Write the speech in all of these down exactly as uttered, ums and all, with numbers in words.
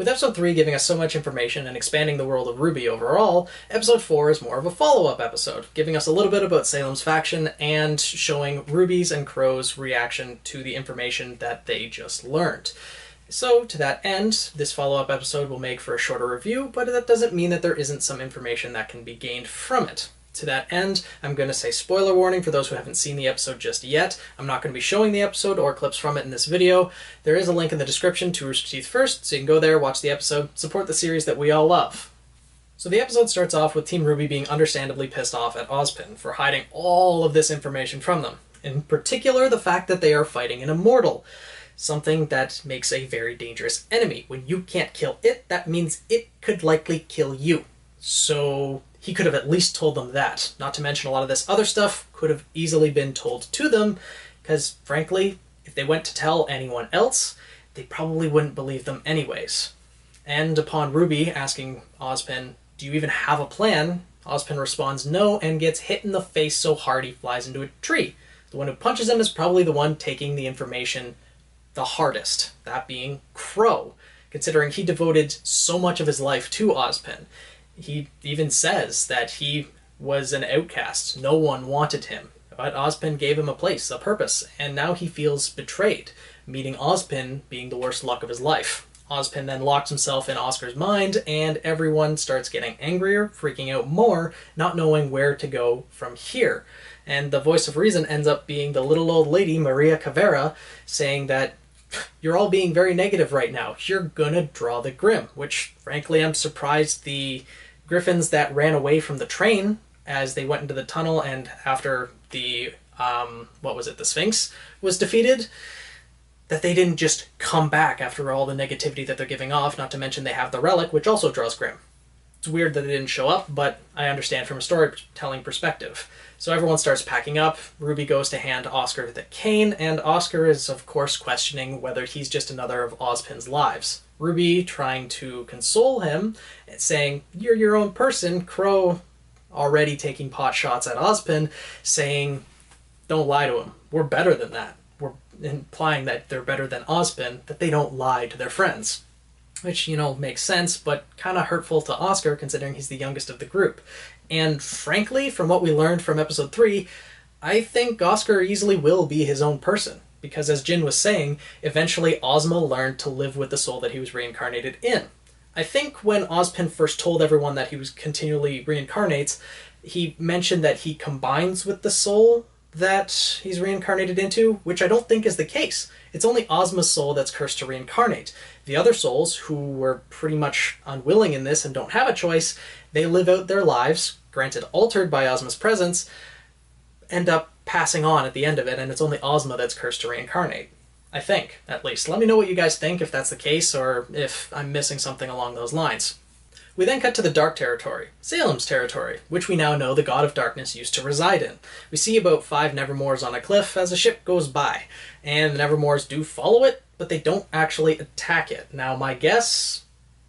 With episode three giving us so much information and expanding the world of R W B Y overall, episode four is more of a follow-up episode, giving us a little bit about Salem's faction and showing R W B Y's and Qrow's reaction to the information that they just learned. So, to that end, this follow-up episode will make for a shorter review, but that doesn't mean that there isn't some information that can be gained from it. To that end, I'm going to say spoiler warning for those who haven't seen the episode just yet. I'm not going to be showing the episode or clips from it in this video. There is a link in the description to Rooster Teeth First, so you can go there, watch the episode, support the series that we all love. So the episode starts off with Team R W B Y being understandably pissed off at Ozpin for hiding all of this information from them. In particular, the fact that they are fighting an immortal. Something that makes a very dangerous enemy. When you can't kill it, that means it could likely kill you. So he could have at least told them that. Not to mention a lot of this other stuff could have easily been told to them, because frankly, if they went to tell anyone else, they probably wouldn't believe them anyways. And upon R W B Y asking Ozpin, do you even have a plan? Ozpin responds no and gets hit in the face so hard he flies into a tree. The one who punches him is probably the one taking the information the hardest, that being Qrow, considering he devoted so much of his life to Ozpin. He even says that he was an outcast, no one wanted him, but Ozpin gave him a place, a purpose, and now he feels betrayed, meeting Ozpin being the worst luck of his life. Ozpin then locks himself in Oscar's mind, and everyone starts getting angrier, freaking out more, not knowing where to go from here. And the voice of reason ends up being the little old lady, Maria Calavera, saying that you're all being very negative right now. You're gonna draw the Grimm, which, frankly, I'm surprised the griffins that ran away from the train as they went into the tunnel and after the, um, what was it, the Sphinx was defeated, that they didn't just come back after all the negativity that they're giving off, not to mention they have the Relic, which also draws Grimm. It's weird that they didn't show up, but I understand from a storytelling perspective. So everyone starts packing up, R W B Y goes to hand Oscar the cane, and Oscar is of course questioning whether he's just another of Ozpin's lives. R W B Y trying to console him, saying, you're your own person, Qrow already taking pot shots at Ozpin, saying, don't lie to him, we're better than that. We're implying that they're better than Ozpin, that they don't lie to their friends. Which, you know, makes sense, but kind of hurtful to Oscar considering he's the youngest of the group. And frankly, from what we learned from episode three, I think Oscar easily will be his own person. Because as Jin was saying, eventually Ozma learned to live with the soul that he was reincarnated in. I think when Ozpin first told everyone that he was continually reincarnates, he mentioned that he combines with the soul that he's reincarnated into, which I don't think is the case. It's only Ozma's soul that's cursed to reincarnate. The other souls, who were pretty much unwilling in this and don't have a choice, they live out their lives, granted altered by Ozma's presence, end up passing on at the end of it, and it's only Ozma that's cursed to reincarnate. I think, at least. Let me know what you guys think, if that's the case, or if I'm missing something along those lines. We then cut to the dark territory, Salem's territory, which we now know the God of Darkness used to reside in. We see about five Nevermores on a cliff as a ship goes by, and the Nevermores do follow it, but they don't actually attack it. Now my guess,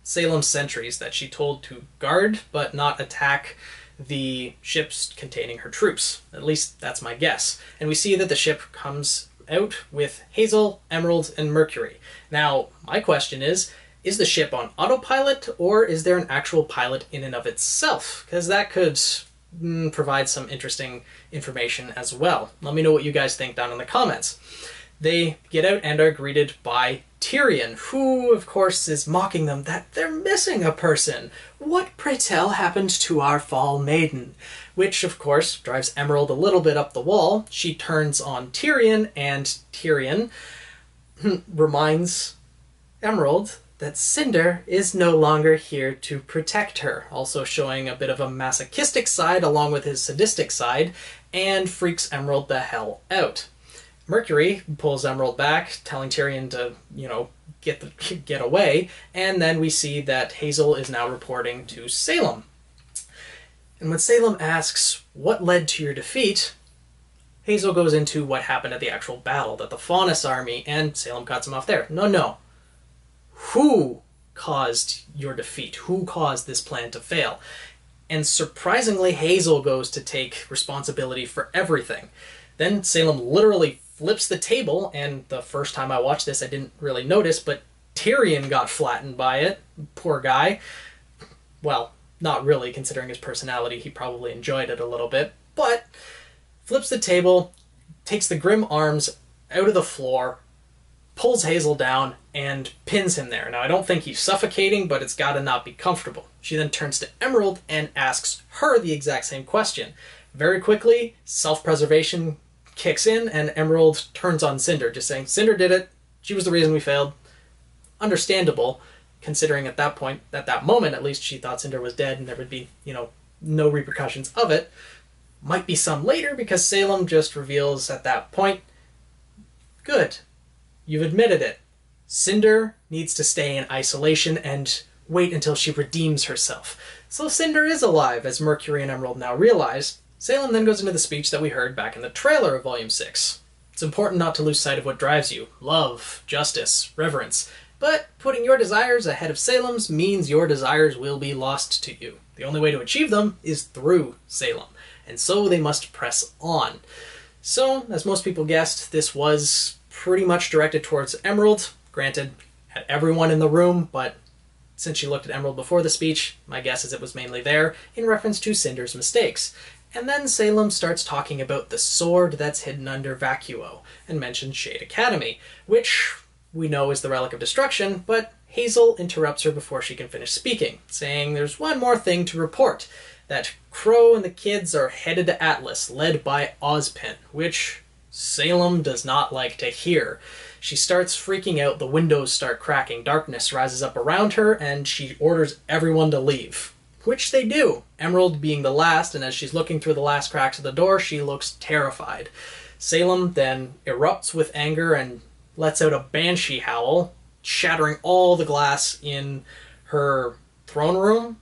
Salem's sentries that she told to guard, but not attack the ships containing her troops. At least that's my guess. And we see that the ship comes out with Hazel, Emerald, and Mercury. Now my question is, is the ship on autopilot, or is there an actual pilot in and of itself? Because that could mm, provide some interesting information as well. Let me know what you guys think down in the comments. They get out and are greeted by Tyrian, who, of course, is mocking them that they're missing a person. What, pray tell, happened to our Fall Maiden? Which, of course, drives Emerald a little bit up the wall. She turns on Tyrian, and Tyrian reminds Emerald that Cinder is no longer here to protect her, also showing a bit of a masochistic side along with his sadistic side, and freaks Emerald the hell out. Mercury pulls Emerald back, telling Tyrian to, you know, get the, get away, and then we see that Hazel is now reporting to Salem. And when Salem asks, what led to your defeat? Hazel goes into what happened at the actual battle, that the Faunus army, and Salem cuts him off there. No, no. Who caused your defeat? Who caused this plan to fail? And surprisingly, Hazel goes to take responsibility for everything. Then Salem literally flips the table, and the first time I watched this I didn't really notice, but Tyrian got flattened by it. Poor guy. Well, not really, considering his personality. He probably enjoyed it a little bit. But flips the table, takes the Grimm arms out of the floor, pulls Hazel down, and pins him there. Now, I don't think he's suffocating, but it's gotta not be comfortable. She then turns to Emerald and asks her the exact same question. Very quickly, self-preservation kicks in, and Emerald turns on Cinder, just saying, Cinder did it, she was the reason we failed. Understandable, considering at that point, at that moment at least, she thought Cinder was dead and there would be, you know, no repercussions of it. Might be some later, because Salem just reveals at that point, good, you've admitted it. Cinder needs to stay in isolation and wait until she redeems herself. So Cinder is alive, as Mercury and Emerald now realize. Salem then goes into the speech that we heard back in the trailer of Volume six. It's important not to lose sight of what drives you. Love, justice, reverence. But putting your desires ahead of Salem's means your desires will be lost to you. The only way to achieve them is through Salem. And so they must press on. So, as most people guessed, this was pretty much directed towards Emerald. Granted, at everyone in the room, but since she looked at Emerald before the speech, my guess is it was mainly there, in reference to Cinder's mistakes. And then Salem starts talking about the sword that's hidden under Vacuo, and mentions Shade Academy, which we know is the Relic of Destruction, but Hazel interrupts her before she can finish speaking, saying there's one more thing to report. That Qrow and the kids are headed to Atlas, led by Ozpin, which Salem does not like to hear. She starts freaking out, the windows start cracking, darkness rises up around her, and she orders everyone to leave. Which they do, Emerald being the last, and as she's looking through the last cracks of the door, she looks terrified. Salem then erupts with anger and lets out a banshee howl, shattering all the glass in her throne room,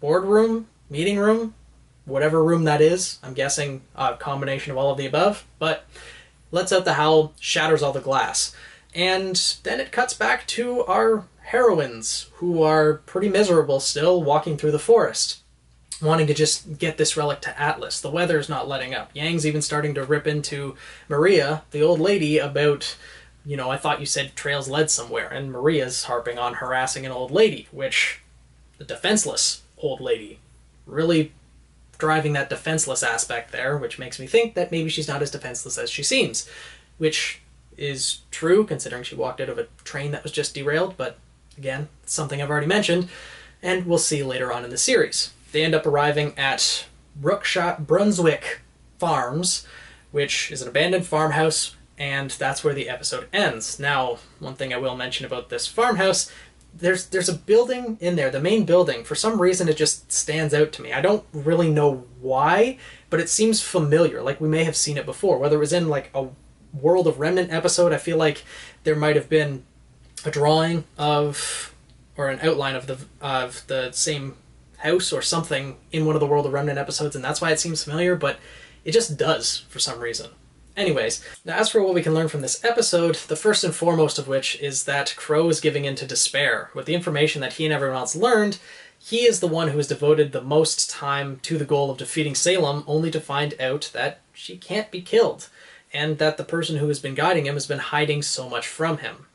boardroom, meeting room, whatever room that is, I'm guessing a combination of all of the above, but lets out the howl, shatters all the glass. And then it cuts back to our heroines, who are pretty miserable still, walking through the forest, wanting to just get this relic to Atlas. The weather's not letting up. Yang's even starting to rip into Maria, the old lady, about, you know, I thought you said trails led somewhere, and Maria's harping on harassing an old lady, which, the defenseless old lady, really driving that defenseless aspect there, which makes me think that maybe she's not as defenseless as she seems, which is true, considering she walked out of a train that was just derailed, but again, something I've already mentioned, and we'll see later on in the series. They end up arriving at Brookshire Brunswick Farms, which is an abandoned farmhouse, and that's where the episode ends. Now, one thing I will mention about this farmhouse, There's there's a building in there, the main building. For some reason, it just stands out to me. I don't really know why, but it seems familiar. Like, we may have seen it before. Whether it was in, like, a World of Remnant episode, I feel like there might have been a drawing of, or an outline of the, of the same house or something in one of the World of Remnant episodes, and that's why it seems familiar, but it just does for some reason. Anyways, now as for what we can learn from this episode, the first and foremost of which is that Qrow is giving in to despair. With the information that he and everyone else learned, he is the one who has devoted the most time to the goal of defeating Salem, only to find out that she can't be killed, and that the person who has been guiding him has been hiding so much from him.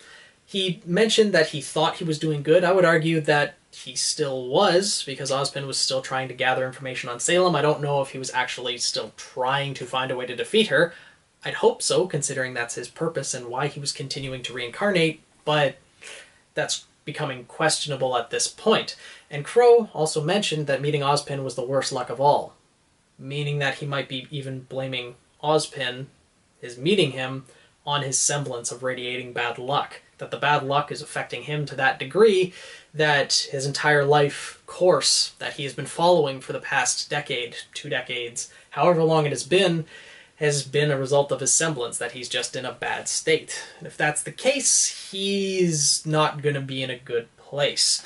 He mentioned that he thought he was doing good. I would argue that he still was, because Ozpin was still trying to gather information on Salem. I don't know if he was actually still trying to find a way to defeat her. I'd hope so, considering that's his purpose and why he was continuing to reincarnate, but that's becoming questionable at this point. And Qrow also mentioned that meeting Ozpin was the worst luck of all, meaning that he might be even blaming Ozpin, his meeting him, on his semblance of radiating bad luck. That the bad luck is affecting him to that degree that his entire life course that he has been following for the past decade, two decades, however long it has been, has been a result of his semblance, that he's just in a bad state. And if that's the case, he's not going to be in a good place.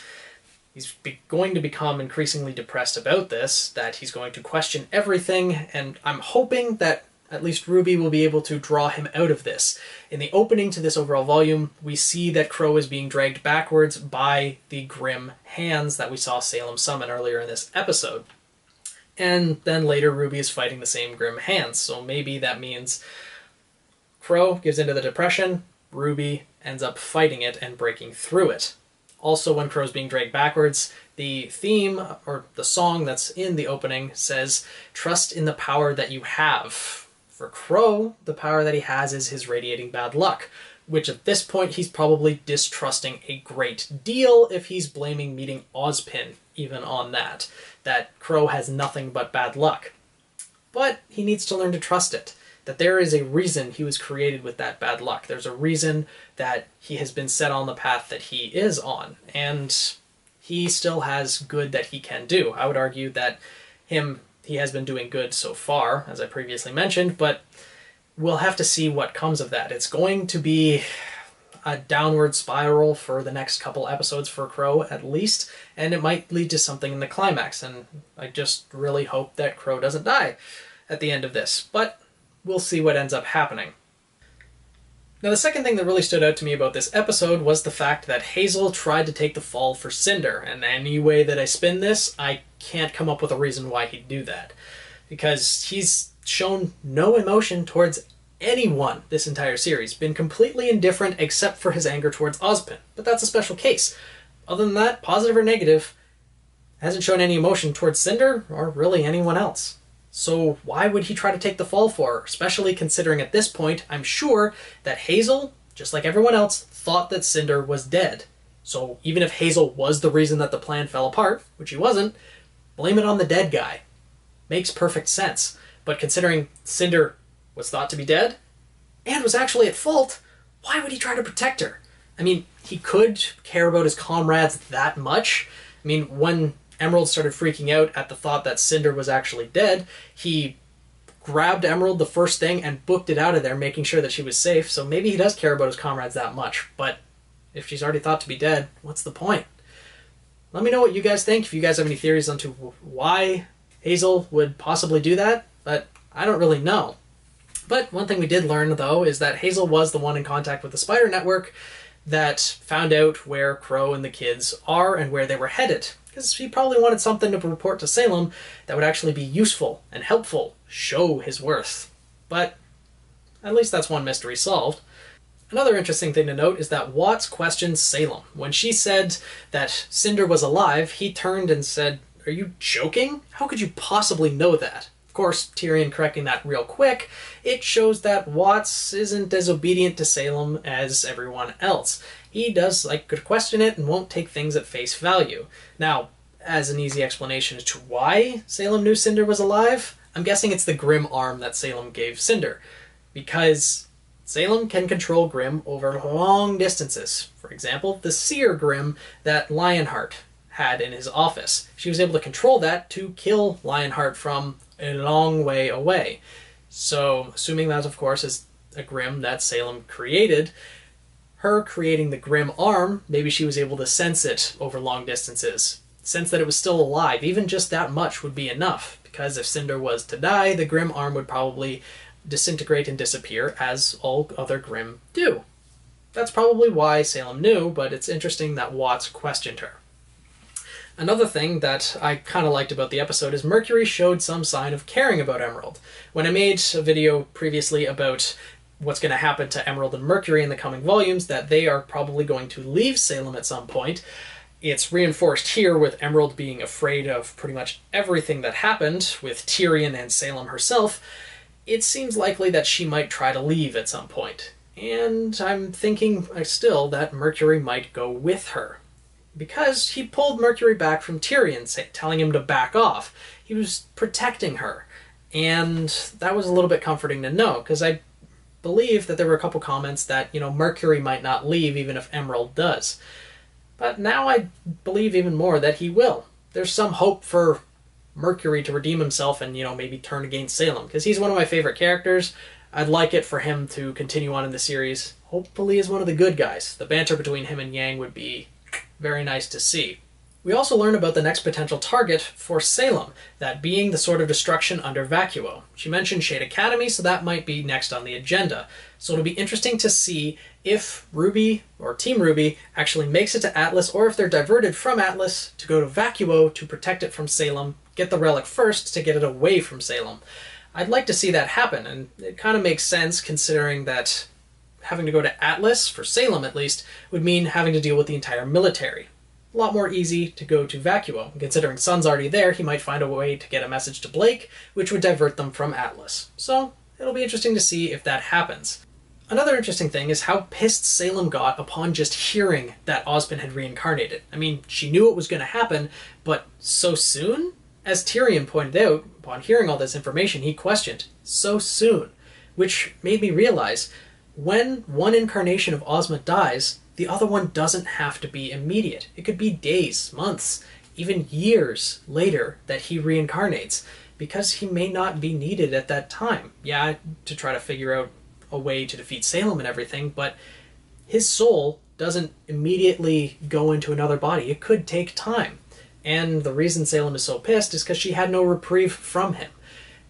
He's be going to become increasingly depressed about this, that he's going to question everything, and I'm hoping that at least RWBY will be able to draw him out of this. In the opening to this overall volume, we see that Qrow is being dragged backwards by the Grimm hands that we saw Salem summon earlier in this episode. And then later RWBY is fighting the same Grimm hands, so maybe that means Qrow gives into the depression, RWBY ends up fighting it and breaking through it. Also, when Qrow's being dragged backwards, the theme, or the song that's in the opening, says, "Trust in the power that you have." For Qrow, the power that he has is his radiating bad luck, which at this point he's probably distrusting a great deal if he's blaming meeting Ozpin even on that, that Qrow has nothing but bad luck. But he needs to learn to trust it, that there is a reason he was created with that bad luck. There's a reason that he has been set on the path that he is on, and he still has good that he can do. I would argue that him, he has been doing good so far, as I previously mentioned, but we'll have to see what comes of that. It's going to be a downward spiral for the next couple episodes for Qrow, at least, and it might lead to something in the climax, and I just really hope that Qrow doesn't die at the end of this, but we'll see what ends up happening. Now, the second thing that really stood out to me about this episode was the fact that Hazel tried to take the fall for Cinder, and any way that I spin this, I can't come up with a reason why he'd do that, because he's shown no emotion towards anyone this entire series, been completely indifferent except for his anger towards Ozpin, but that's a special case. Other than that, positive or negative, hasn't shown any emotion towards Cinder or really anyone else. So why would he try to take the fall for her, especially considering at this point, I'm sure that Hazel, just like everyone else, thought that Cinder was dead. So even if Hazel was the reason that the plan fell apart, which he wasn't, blame it on the dead guy. Makes perfect sense. But considering Cinder was thought to be dead, and was actually at fault, why would he try to protect her? I mean, he could care about his comrades that much. I mean, when Emerald started freaking out at the thought that Cinder was actually dead, he grabbed Emerald the first thing and booked it out of there, making sure that she was safe, so maybe he does care about his comrades that much, but if she's already thought to be dead, what's the point? Let me know what you guys think, if you guys have any theories onto why Hazel would possibly do that, but I don't really know. But one thing we did learn, though, is that Hazel was the one in contact with the Spider Network that found out where Qrow and the kids are and where they were headed, because he probably wanted something to report to Salem that would actually be useful and helpful, show his worth. But at least that's one mystery solved. Another interesting thing to note is that Watts questioned Salem. When she said that Cinder was alive, he turned and said, "Are you joking? How could you possibly know that?" Of course, Tyrian correcting that real quick, it shows that Watts isn't as obedient to Salem as everyone else. He does like to question it and won't take things at face value. Now, as an easy explanation as to why Salem knew Cinder was alive, I'm guessing it's the Grimm arm that Salem gave Cinder, because Salem can control Grimm over long distances. For example, the Seer Grimm that Lionheart had in his office. She was able to control that to kill Lionheart from a long way away. So, assuming that, of course, is a Grimm that Salem created, her creating the Grimm arm, maybe she was able to sense it over long distances. Sense that it was still alive. Even just that much would be enough, because if Cinder was to die, the Grimm arm would probably disintegrate and disappear, as all other Grimm do. That's probably why Salem knew, but it's interesting that Watts questioned her. Another thing that I kind of liked about the episode is Mercury showed some sign of caring about Emerald. When I made a video previously about what's going to happen to Emerald and Mercury in the coming volumes, that they are probably going to leave Salem at some point. It's reinforced here with Emerald being afraid of pretty much everything that happened with Tyrian and Salem herself. It seems likely that she might try to leave at some point. And I'm thinking still that Mercury might go with her, because he pulled Mercury back from Tyrian, say, telling him to back off. He was protecting her, and that was a little bit comforting to know, because I believe that there were a couple comments that, you know, Mercury might not leave even if Emerald does. But now I believe even more that he will. There's some hope for Mercury to redeem himself and, you know, maybe turn against Salem, because he's one of my favorite characters. I'd like it for him to continue on in the series, hopefully as one of the good guys. The banter between him and Yang would be very nice to see. We also learn about the next potential target for Salem, that being the Sword of Destruction under Vacuo. She mentioned Shade Academy, so that might be next on the agenda. So it'll be interesting to see if RWBY, or Team RWBY, actually makes it to Atlas, or if they're diverted from Atlas to go to Vacuo to protect it from Salem, get the relic first to get it away from Salem. I'd like to see that happen, and it kind of makes sense considering that having to go to Atlas, for Salem at least, would mean having to deal with the entire military. A lot more easy to go to Vacuo. Considering Sun's already there, he might find a way to get a message to Blake, which would divert them from Atlas. So it'll be interesting to see if that happens. Another interesting thing is how pissed Salem got upon just hearing that Ozpin had reincarnated. I mean, she knew it was going to happen, but so soon? As Tyrian pointed out, upon hearing all this information, he questioned, so soon, which made me realize, when one incarnation of Ozma dies, the other one doesn't have to be immediate. It could be days, months, even years later that he reincarnates, because he may not be needed at that time. Yeah, to try to figure out a way to defeat Salem and everything, but his soul doesn't immediately go into another body. It could take time. And the reason Salem is so pissed is because she had no reprieve from him.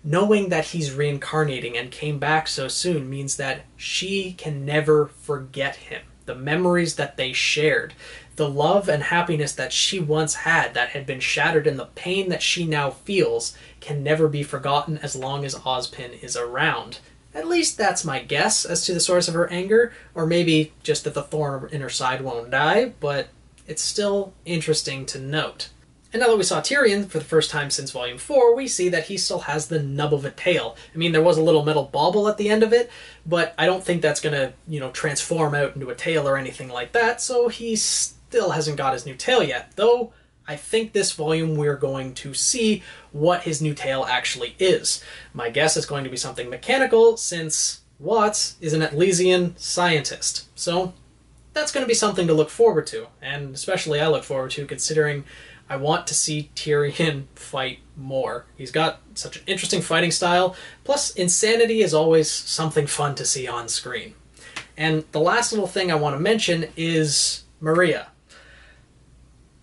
Knowing that he's reincarnating and came back so soon means that she can never forget him. The memories that they shared, the love and happiness that she once had that had been shattered, and the pain that she now feels can never be forgotten as long as Ozpin is around. At least that's my guess as to the source of her anger, or maybe just that the thorn in her side won't die, but it's still interesting to note. And now that we saw Tyrian for the first time since Volume four, we see that he still has the nub of a tail. I mean, there was a little metal bauble at the end of it, but I don't think that's going to, you know, transform out into a tail or anything like that, so he still hasn't got his new tail yet, though I think this volume we're going to see what his new tail actually is. My guess is going to be something mechanical, since Watts is an Atlesian scientist. So that's going to be something to look forward to, and especially I look forward to, considering I want to see Tyrian fight more. He's got such an interesting fighting style, plus insanity is always something fun to see on screen. And the last little thing I want to mention is Maria.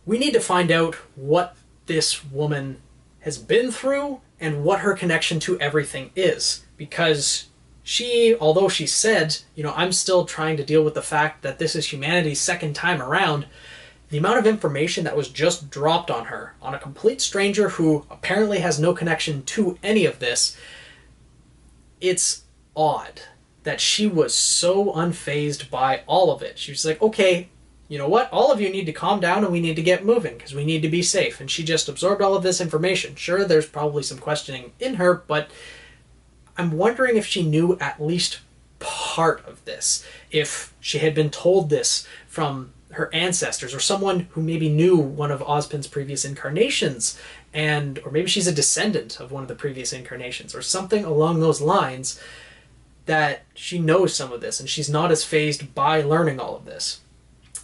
We need to find out what this woman has been through and what her connection to everything is. Because she, although she said, you know, I'm still trying to deal with the fact that this is humanity's second time around, the amount of information that was just dropped on her, on a complete stranger who apparently has no connection to any of this, it's odd that she was so unfazed by all of it. She was like, okay, you know what? All of you need to calm down and we need to get moving because we need to be safe. And she just absorbed all of this information. Sure, there's probably some questioning in her, but I'm wondering if she knew at least part of this. If she had been told this from her ancestors or someone who maybe knew one of Ozpin's previous incarnations, and or maybe she's a descendant of one of the previous incarnations or something along those lines, that she knows some of this and she's not as phased by learning all of this.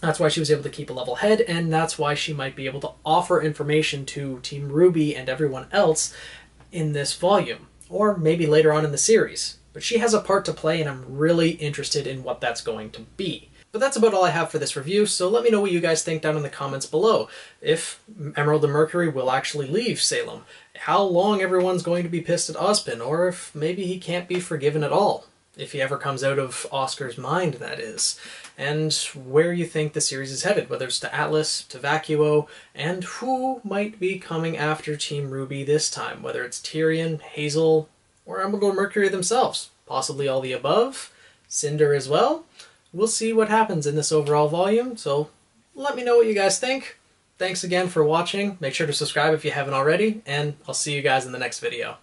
That's why she was able to keep a level head, and that's why she might be able to offer information to Team RWBY and everyone else in this volume, or maybe later on in the series. But she has a part to play, and I'm really interested in what that's going to be. But that's about all I have for this review, so let me know what you guys think down in the comments below. If Emerald and Mercury will actually leave Salem, how long everyone's going to be pissed at Ozpin, or if maybe he can't be forgiven at all. If he ever comes out of Oscar's mind, that is. And where you think the series is headed, whether it's to Atlas, to Vacuo, and who might be coming after Team RWBY this time, whether it's Tyrian, Hazel, or Emerald or Mercury themselves, possibly all the above, Cinder as well. We'll see what happens in this overall volume, so let me know what you guys think. Thanks again for watching, make sure to subscribe if you haven't already, and I'll see you guys in the next video.